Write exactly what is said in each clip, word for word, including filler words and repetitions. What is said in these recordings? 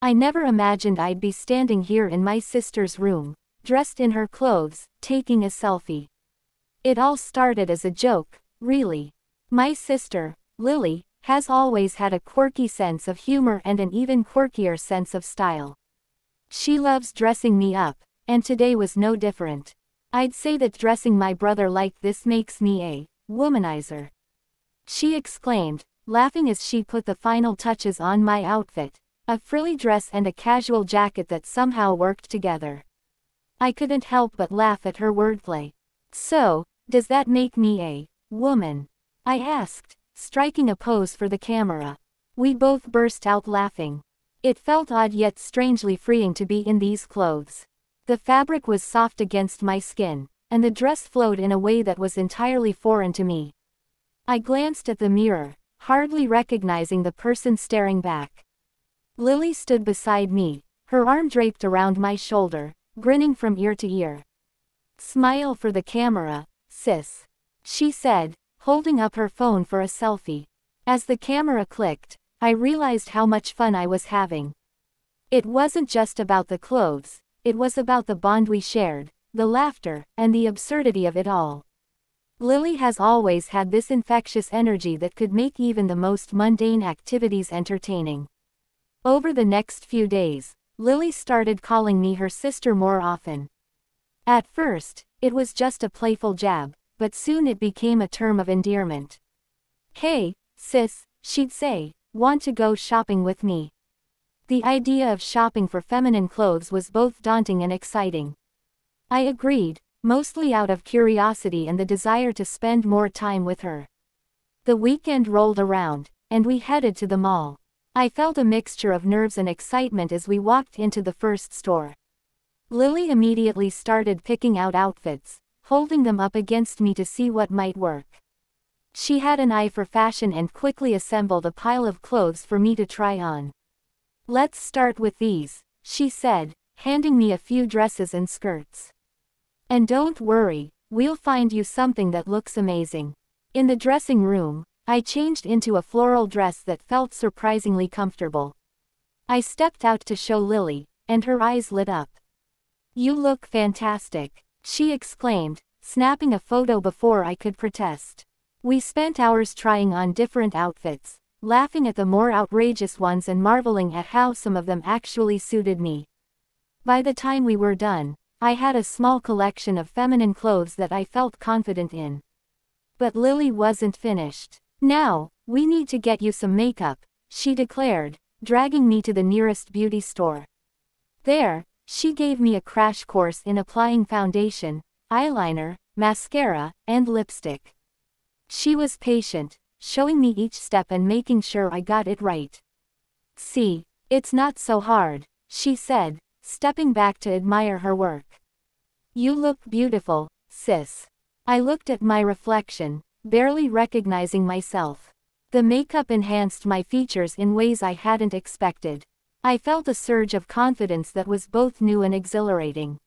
I never imagined I'd be standing here in my sister's room, dressed in her clothes, taking a selfie. It all started as a joke, really. My sister, Lily, has always had a quirky sense of humor and an even quirkier sense of style. She loves dressing me up, and today was no different. I'd say that dressing my brother like this makes me a womanizer. She exclaimed, laughing as she put the final touches on my outfit, a frilly dress and a casual jacket that somehow worked together. I couldn't help but laugh at her wordplay. So, does that make me a woman? I asked, striking a pose for the camera. We both burst out laughing. It felt odd yet strangely freeing to be in these clothes. The fabric was soft against my skin, and the dress flowed in a way that was entirely foreign to me. I glanced at the mirror, hardly recognizing the person staring back. Lily stood beside me, her arm draped around my shoulder, grinning from ear to ear. "Smile for the camera, sis," she said, holding up her phone for a selfie. As the camera clicked, I realized how much fun I was having. It wasn't just about the clothes, it was about the bond we shared, the laughter, and the absurdity of it all. Lily has always had this infectious energy that could make even the most mundane activities entertaining. Over the next few days, Lily started calling me her sister more often. At first, it was just a playful jab, but soon it became a term of endearment. "Hey, sis," she'd say, "want to go shopping with me?" The idea of shopping for feminine clothes was both daunting and exciting. I agreed, mostly out of curiosity and the desire to spend more time with her. The weekend rolled around, and we headed to the mall. I felt a mixture of nerves and excitement as we walked into the first store. Lily immediately started picking out outfits, holding them up against me to see what might work. She had an eye for fashion and quickly assembled a pile of clothes for me to try on. "Let's start with these," she said, handing me a few dresses and skirts. "And don't worry, we'll find you something that looks amazing." In the dressing room, I changed into a floral dress that felt surprisingly comfortable. I stepped out to show Lily, and her eyes lit up. "You look fantastic," she exclaimed, snapping a photo before I could protest. We spent hours trying on different outfits, laughing at the more outrageous ones and marveling at how some of them actually suited me. By the time we were done, I had a small collection of feminine clothes that I felt confident in. But Lily wasn't finished. "Now, we need to get you some makeup," she declared, dragging me to the nearest beauty store. There, she gave me a crash course in applying foundation, eyeliner, mascara, and lipstick. She was patient, showing me each step and making sure I got it right. "See, it's not so hard," she said, stepping back to admire her work. "You look beautiful, sis." I looked at my reflection, barely recognizing myself. The makeup enhanced my features in ways I hadn't expected. I felt a surge of confidence that was both new and exhilarating.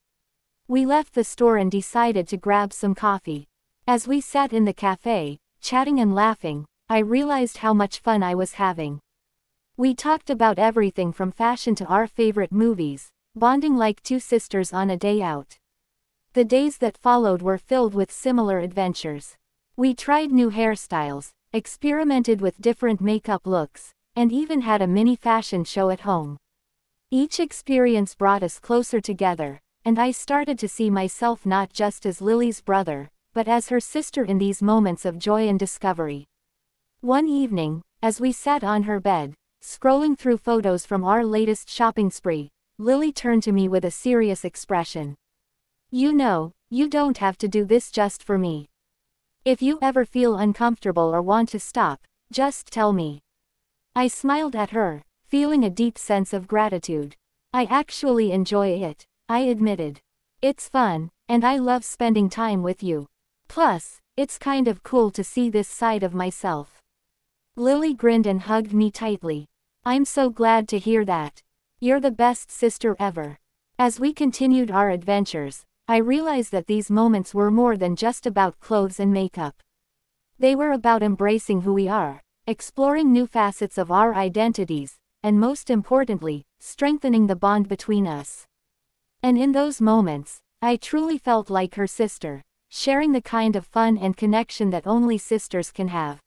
We left the store and decided to grab some coffee. As we sat in the cafe, chatting and laughing, I realized how much fun I was having. We talked about everything from fashion to our favorite movies, bonding like two sisters on a day out. The days that followed were filled with similar adventures. We tried new hairstyles, experimented with different makeup looks, and even had a mini fashion show at home. Each experience brought us closer together, and I started to see myself not just as Lily's brother, but as her sister in these moments of joy and discovery. One evening, as we sat on her bed, scrolling through photos from our latest shopping spree, Lily turned to me with a serious expression. "You know, you don't have to do this just for me. If you ever feel uncomfortable or want to stop, just tell me." I smiled at her, feeling a deep sense of gratitude. "I actually enjoy it," I admitted. "It's fun, and I love spending time with you. Plus, it's kind of cool to see this side of myself." Lily grinned and hugged me tightly. "I'm so glad to hear that. You're the best sister ever." As we continued our adventures, I realized that these moments were more than just about clothes and makeup. They were about embracing who we are, exploring new facets of our identities, and most importantly, strengthening the bond between us. And in those moments, I truly felt like her sister, sharing the kind of fun and connection that only sisters can have.